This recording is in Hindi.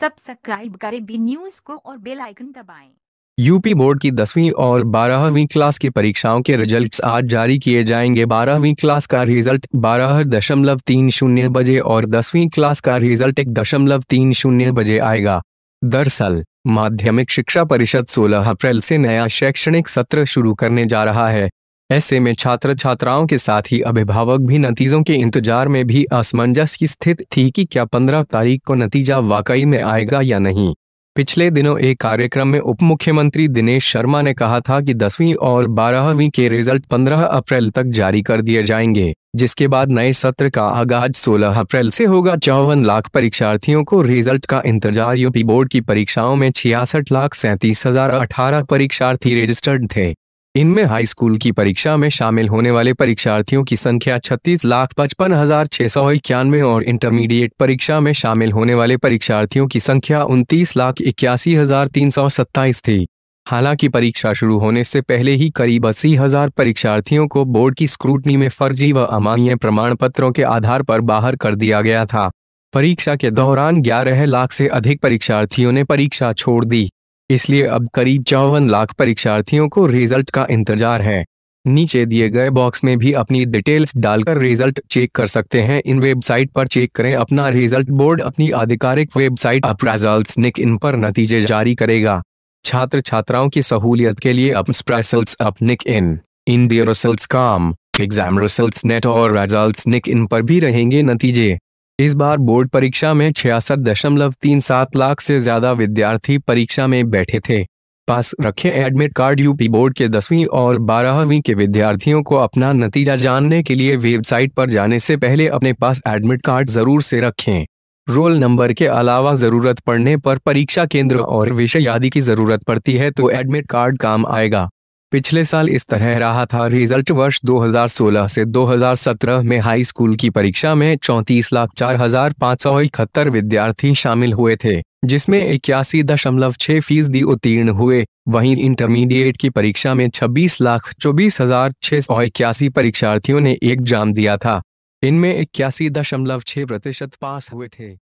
सब्सक्राइब करें बी न्यूज़ को और बेल आइकन दबाएं। यूपी बोर्ड की 10वीं और 12वीं क्लास की परीक्षाओं के रिजल्ट्स आज जारी किए जाएंगे। 12वीं क्लास का रिजल्ट 12:30 बजे और 10वीं क्लास का रिजल्ट 1:30 बजे आएगा। दरअसल माध्यमिक शिक्षा परिषद 16 अप्रैल से नया शैक्षणिक सत्र शुरू करने जा रहा है। ऐसे में छात्र छात्राओं के साथ ही अभिभावक भी नतीजों के इंतजार में भी असमंजस की स्थिति थी कि क्या 15 तारीख को नतीजा वाकई में आएगा या नहीं। पिछले दिनों एक कार्यक्रम में उप मुख्यमंत्री दिनेश शर्मा ने कहा था कि 10वीं और 12वीं के रिजल्ट 15 अप्रैल तक जारी कर दिए जाएंगे, जिसके बाद नए सत्र का आगाज 16 अप्रैल से होगा। 54 लाख परीक्षार्थियों को रिजल्ट का इंतजार। यूपी बोर्ड की परीक्षाओं में 66,37,018 परीक्षार्थी रजिस्टर्ड थे। इनमें हाई स्कूल की परीक्षा में शामिल होने वाले परीक्षार्थियों की संख्या 36,55,691 और इंटरमीडिएट परीक्षा में शामिल होने वाले परीक्षार्थियों की संख्या 29,81,327 थी। हालांकि परीक्षा शुरू होने से पहले ही करीब 80,000 परीक्षार्थियों को बोर्ड की स्क्रूटनी में फर्जी व अमान्य प्रमाण पत्रों के आधार पर बाहर कर दिया गया था। परीक्षा के दौरान 11 लाख से अधिक परीक्षार्थियों ने परीक्षा छोड़ दी, इसलिए अब करीब 54 लाख परीक्षार्थियों को रिजल्ट का इंतजार है। नीचे दिए गए बॉक्स में भी अपनी डिटेल्स डालकर रिजल्ट चेक कर सकते हैं। इन वेबसाइट पर चेक करें अपना रिजल्ट। बोर्ड अपनी आधिकारिक वेबसाइट aprsults.nic.in पर नतीजे जारी करेगा। छात्र छात्राओं की सहूलियत के लिए aprsults.nic.in, results.com, exam results.net और results.nic.in पर भी रहेंगे नतीजे। इस बार बोर्ड परीक्षा में 66.37 लाख से ज्यादा विद्यार्थी परीक्षा में बैठे थे। पास रखें एडमिट कार्ड। यूपी बोर्ड के 10वीं और 12वीं के विद्यार्थियों को अपना नतीजा जानने के लिए वेबसाइट पर जाने से पहले अपने पास एडमिट कार्ड जरूर से रखें। रोल नंबर के अलावा जरूरत पड़ने पर परीक्षा केंद्र और विषय आदि की जरूरत पड़ती है तो एडमिट कार्ड काम आएगा। पिछले साल इस तरह रहा था। रिजल्ट वर्ष 2016 से 2017 में हाई स्कूल की परीक्षा में 34,04,571 विद्यार्थी शामिल हुए थे, जिसमें 81.6% उत्तीर्ण हुए। वहीं इंटरमीडिएट की परीक्षा में 26,24,681 परीक्षार्थियों ने एग्जाम दिया था। इनमें 81.6% पास हुए थे।